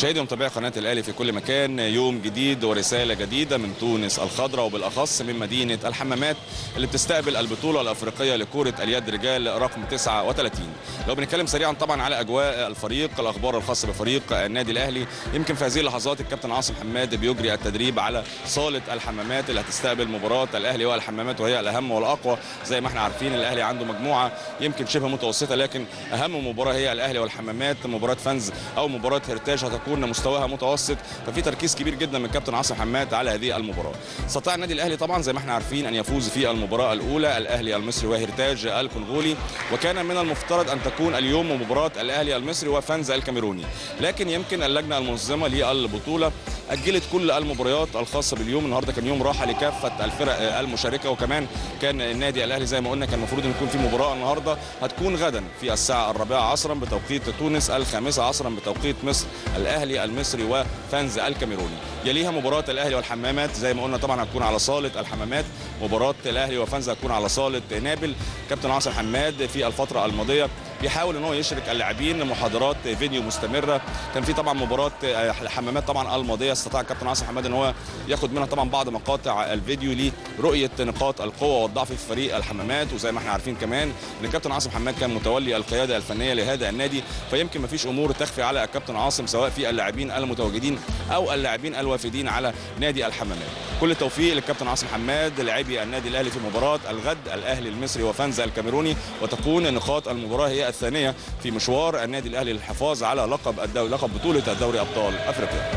مشاهدي ومتابعي قناه الاهلي في كل مكان، يوم جديد ورساله جديده من تونس الخضراء وبالاخص من مدينه الحمامات اللي بتستقبل البطوله الافريقيه لكره اليد رجال رقم 39. لو بنتكلم سريعا طبعا على اجواء الفريق، الاخبار الخاصه بفريق النادي الاهلي، يمكن في هذه اللحظات الكابتن عاصم حماد بيجري التدريب على صاله الحمامات اللي هتستقبل مباراه الاهلي والحمامات، وهي الاهم والاقوى. زي ما احنا عارفين الاهلي عنده مجموعه يمكن شبه متوسطه، لكن اهم مباراه هي الاهلي والحمامات. مباراه فانز او مباراه هرتاج هتكون مستواها متوسط، ففي تركيز كبير جدا من كابتن عاصم حماد على هذه المباراه. استطاع النادي الاهلي طبعا زي ما احنا عارفين ان يفوز في المباراه الاولى، الاهلي المصري وهرتاج الكونغولي، وكان من المفترض ان تكون اليوم مباراه الاهلي المصري وفانز الكاميروني، لكن يمكن اللجنه المنظمه للبطوله اجلت كل المباريات الخاصه باليوم. النهارده كان يوم راحه لكافه الفرق المشاركه، وكمان كان النادي الاهلي زي ما قلنا كان المفروض ان يكون في مباراه النهارده هتكون غدا في الساعه 4 عصرا بتوقيت تونس، 5 عصرا بتوقيت مصر، الاهلي المصري وفانز الكاميروني. يليها مباراه الاهلي والحمامات زي ما قلنا طبعا هتكون على صاله الحمامات، مباراه الاهلي وفانز هتكون على صاله نابل. كابتن عاصم حماد في الفتره الماضيه بيحاول ان هو يشرك اللاعبين محاضرات فيديو مستمره، كان في طبعا مباراه الحمامات طبعا الماضيه استطاع الكابتن عاصم حماد ان هو ياخد منها طبعا بعض مقاطع الفيديو لرؤيه نقاط القوه والضعف في فريق الحمامات. وزي ما احنا عارفين كمان ان الكابتن عاصم حماد كان متولي القياده الفنيه لهذا النادي، فيمكن ما فيش امور تخفي على الكابتن عاصم سواء في اللاعبين المتواجدين او اللاعبين الوافدين على نادي الحمامات. كل التوفيق للكابتن عاصم حماد لاعبي النادي الاهلي في مباراه الغد، الاهلي المصري وفانز الكاميروني، وتكون نقاط المباراه هي الثانيه في مشوار النادي الاهلي للحفاظ على لقب الدوري، لقب بطوله دوري ابطال افريقيا.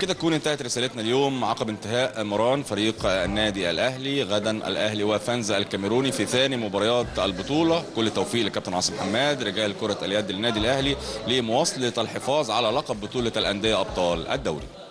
كده تكون انتهت رسالتنا اليوم عقب انتهاء مران فريق النادي الاهلي. غدا الاهلي وفانز الكاميروني في ثاني مباريات البطوله. كل التوفيق لكابتن عاصم حماد رجال كره اليد للنادي الاهلي لمواصله الحفاظ على لقب بطوله الانديه ابطال الدوري.